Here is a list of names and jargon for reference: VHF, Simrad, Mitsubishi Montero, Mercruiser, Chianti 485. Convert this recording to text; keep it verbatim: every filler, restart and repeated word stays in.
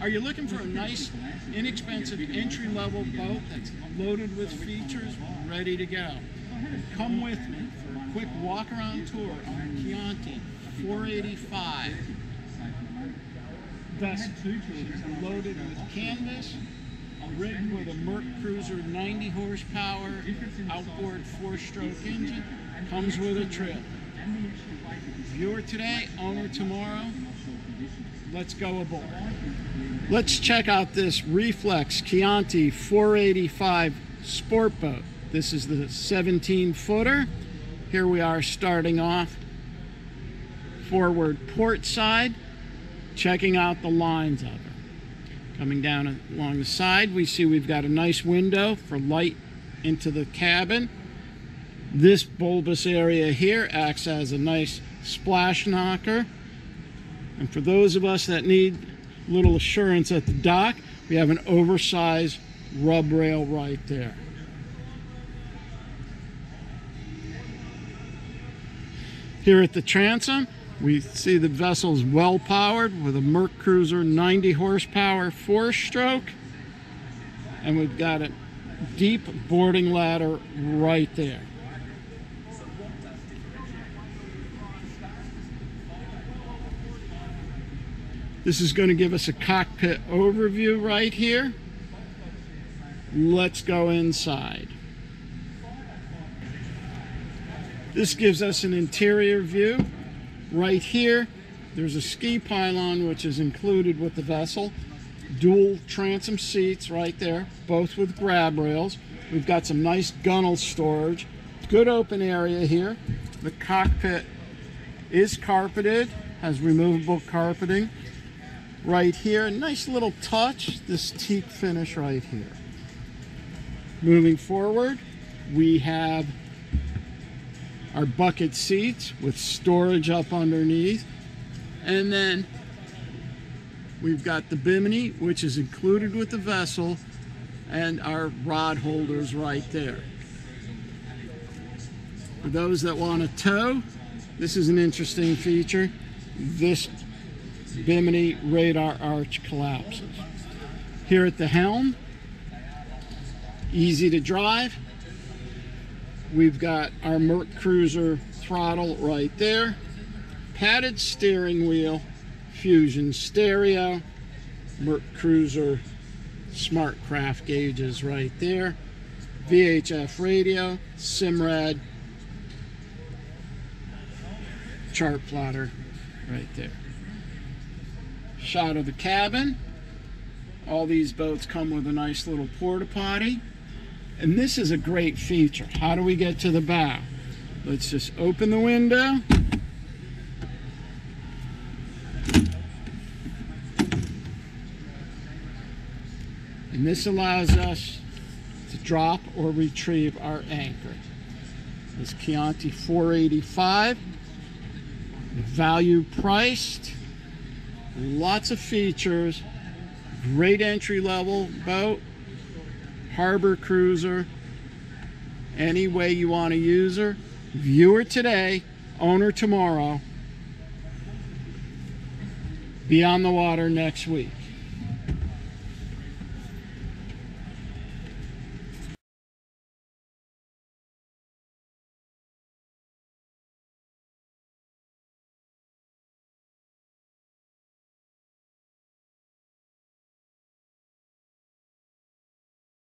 Are you looking for a nice, inexpensive entry-level boat that's loaded with features, ready to go? Come with me for a quick walk-around tour on Chianti four eighty-five. Best features are loaded with canvas, rigged with a Mercruiser ninety horsepower outboard four-stroke engine, comes with a trip. Viewer today, owner tomorrow. Let's go aboard. Let's check out this Reflex Chianti four eighty-five sport boat. This is the seventeen footer. Here we are starting off forward port side, checking out the lines of her. Coming down along the side, we see we've got a nice window for light into the cabin. This bulbous area here acts as a nice splash knocker. And for those of us that need a little assurance at the dock, we have an oversized rub rail right there. Here at the transom, we see the vessel's well powered with a Mercruiser ninety horsepower four-stroke. And we've got a deep boarding ladder right there. This is going to give us a cockpit overview right here. Let's go inside. This gives us an interior view. Right here, there's a ski pylon which is included with the vessel. Dual transom seats right there, both with grab rails. We've got some nice gunnel storage. Good open area here. The cockpit is carpeted, has removable carpeting. Right here, nice little touch, this teak finish right here. Moving forward, we have our bucket seats with storage up underneath. And then we've got the bimini, which is included with the vessel, and our rod holders right there. For those that want a tow, this is an interesting feature. This bimini radar arch collapses. Here at the helm, easy to drive. We've got our Mercruiser throttle right there, padded steering wheel, Fusion stereo, Mercruiser smart craft gauges right there, V H F radio, Simrad chart plotter right there. Shot of the cabin. All these boats come with a nice little porta potty, and this is a great feature. How do we get to the bow? Let's just open the window, and this allows us to drop or retrieve our anchor. This Chianti four eighty-five, value priced. Lots of features, great entry-level boat, harbor cruiser, any way you want to use her. Viewer today, owner tomorrow. Be on the water next week.